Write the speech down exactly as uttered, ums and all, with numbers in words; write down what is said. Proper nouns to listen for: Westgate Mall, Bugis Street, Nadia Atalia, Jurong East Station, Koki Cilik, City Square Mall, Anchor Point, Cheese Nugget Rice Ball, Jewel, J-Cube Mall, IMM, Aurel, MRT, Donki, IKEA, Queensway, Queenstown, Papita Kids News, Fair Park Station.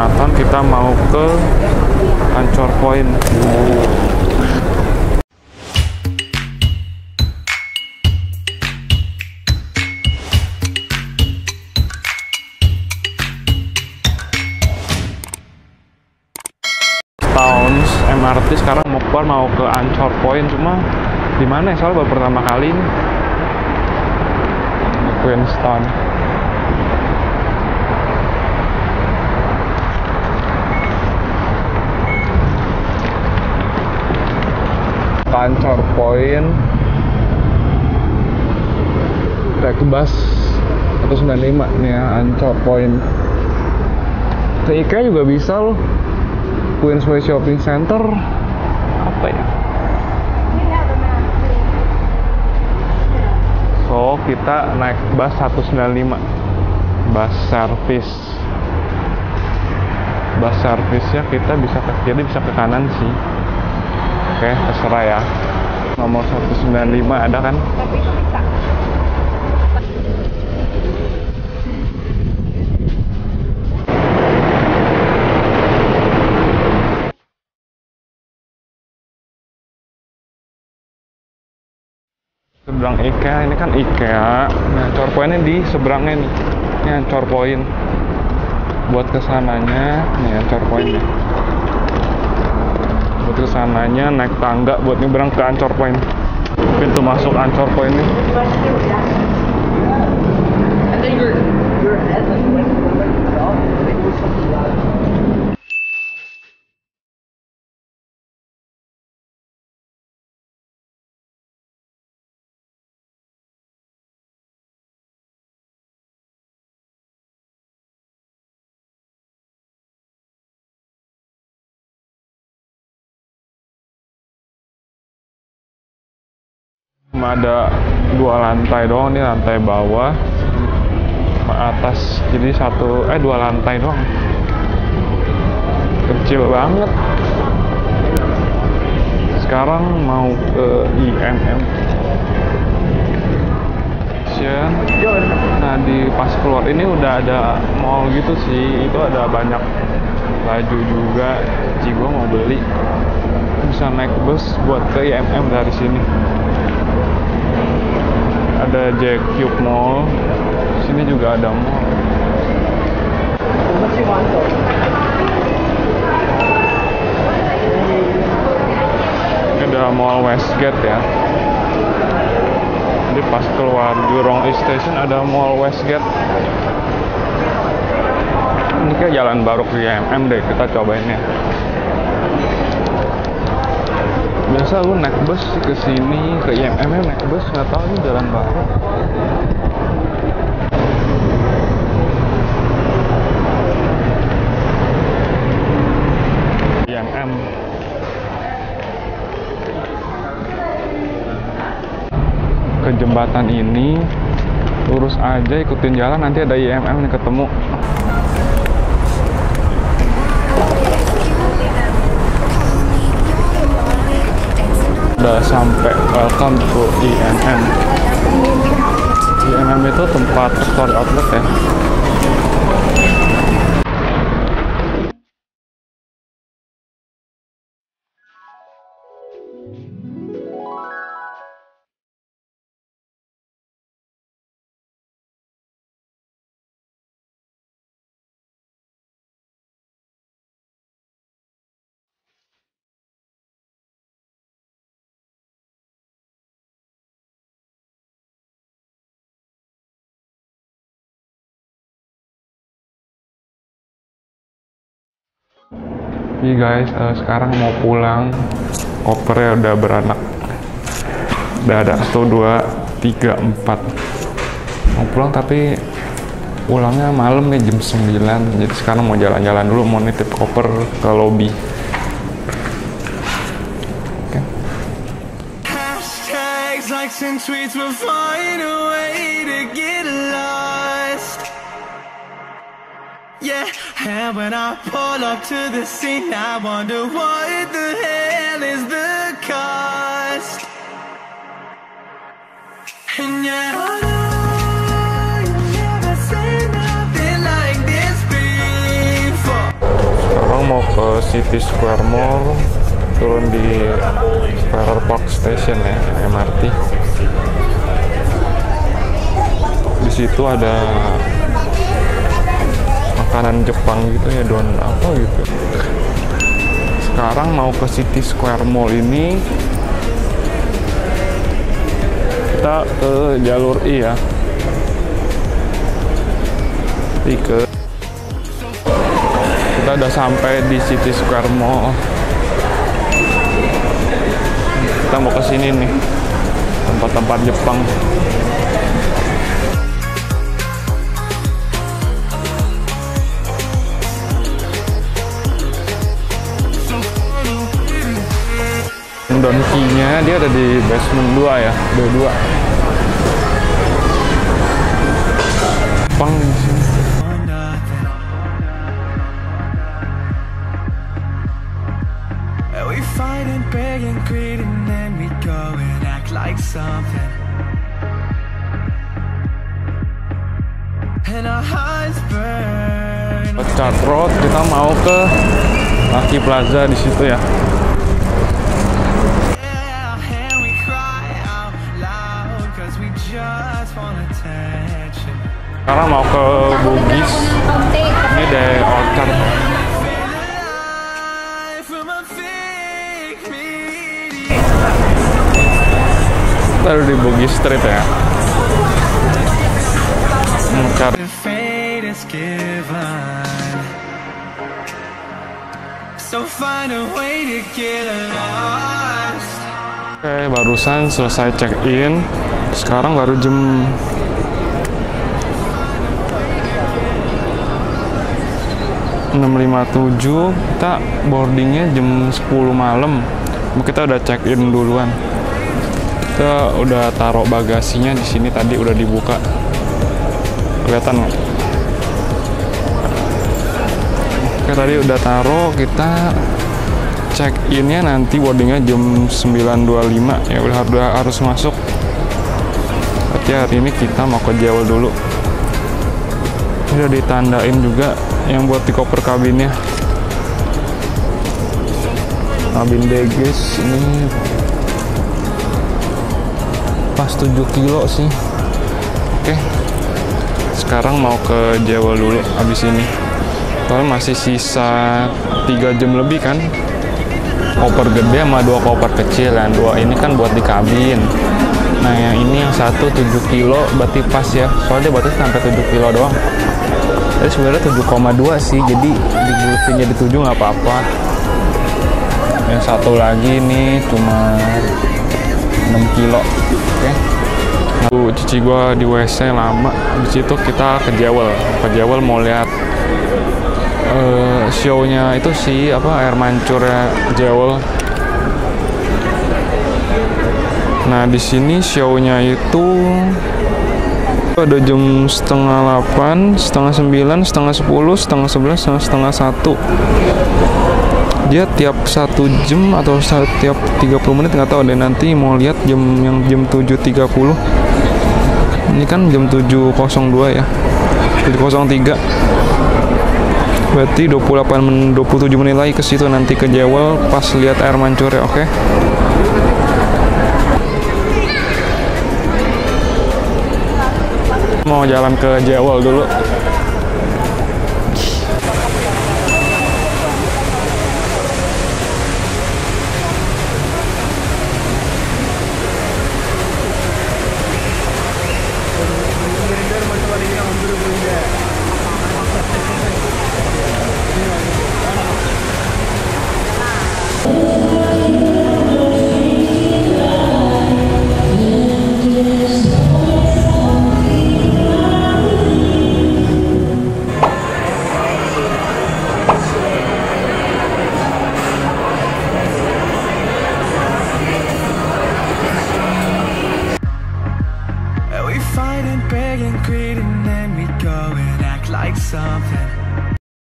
Nathan, kita mau ke Anchor Point. Towns M R T sekarang mau keluar, mau ke Anchor Point, cuma di mana ya? Soalnya baru pertama kali ini di Queenstown. Anchor Point, naik bus seratus sembilan puluh lima nih ya, Anchor Point. Ke IKEA juga bisa loh. Queensway Shopping Center apa ya? So kita naik bus seratus sembilan puluh lima, bus service. Bus service-nya kita bisa ke kiri, bisa ke kanan sih. Oke, okay, terserah ya. Nomor seratus sembilan puluh lima ada kan? Seberang IKEA, ini kan IKEA. Nah, Anchor Point-nya di seberangnya nih. Ini Anchor Point. Buat kesananya, nih Anchor Point-nya. Ke sananya naik tangga buat nyebrang ke Anchor Point. Pintu masuk Anchor Point ini. Ada dua lantai doang, ini lantai bawah sama atas, jadi satu eh dua lantai doang, kecil banget. Sekarang mau ke I M M Station. Nah di pas keluar ini udah ada mall gitu sih, itu ada banyak baju juga. Jadi gua mau beli, bisa naik bus buat ke I M M dari sini. Ada J-Cube Mall, sini juga ada mall. Ada mall Westgate ya. Jadi pas keluar Jurong East Station ada mall Westgate. Ini kayak jalan baru ke I M M deh, kita cobain ya. Biasa lu naik bus ke sini, ke I M M naik bus, nggak tahu ini jalan baru. I M M. Ke jembatan ini, lurus aja, ikutin jalan, nanti ada I M M nih ketemu. Udah sampai, welcome to I M M. I M M itu tempat store outlet ya. Jadi guys, uh, sekarang mau pulang, kopernya udah beranak, udah ada satu, dua, tiga, empat. Mau pulang tapi pulangnya malam nih, jam sembilan. Jadi sekarang mau jalan-jalan dulu, mau nitip koper ke lobi. Oke. Okay. Yeah, and when I pull up to the scene, I wonder what the hell is the cost. And yeah, I know. mau ke City Square Mall, turun di Fair Park Station ya, M R T. Di situ ada makanan Jepang gitu ya, don apa gitu. Sekarang mau ke City Square Mall ini, kita ke jalur I ya. Tiga. Kita udah sampai di City Square Mall. Kita mau ke sini nih, tempat-tempat Jepang. Donkinya dia ada di basement dua ya, B dua. Jepang di sini. Pecat road, kita mau ke Lucky Plaza di situ ya. Sekarang mau ke Bugis, ini dari Orchard. Kita di Bugis Street ya. Orchard. Oke, barusan selesai check in. Sekarang baru jam enam lewat lima puluh tujuh, kita boardingnya jam sepuluh malam. Kita udah check in duluan. Kita udah taruh bagasinya di sini, tadi udah dibuka. Kelihatan nggak? Oke, tadi udah taruh, kita check innya nanti boardingnya jam sembilan dua puluh lima. Ya udah, udah harus masuk. Tapi hari ini kita mau ke Jewel dulu. Ini udah ditandain juga yang buat di koper kabinnya. Kabin Deges ini pas tujuh kilo sih. Oke, sekarang mau ke Jewel dulu abis ini. Soalnya masih sisa tiga jam lebih kan. Koper gede sama dua koper kecil kan. Dua ini kan buat di kabin. Nah yang ini yang satu tujuh kilo, berarti pas ya. Soalnya batas sampai tujuh kilo doang. Jadi sebenarnya tujuh koma dua sih, jadi digulupin jadi tujuh nggak apa-apa. Yang satu lagi ini cuma enam kilo. Oke. Lalu cici gua di W C lama. Habis itu kita ke Jewel. Ke Jewel mau lihat uh, show-nya itu si apa, air mancurnya Jewel. Nah di sini show-nya itu ada jam setengah delapan, setengah sembilan, setengah sepuluh, setengah sebelas, setengah satu. Dia tiap satu jam atau setiap tiga puluh menit, nggak tahu deh, nanti mau lihat jam yang jam tujuh tiga puluh. Ini kan jam tujuh nol dua ya, tujuh nol tiga. Berarti dua puluh delapan, dua puluh tujuh menit lagi ke situ, nanti ke Jewel pas lihat air mancur ya. Oke. Okay? Mau jalan ke Jewel dulu. Something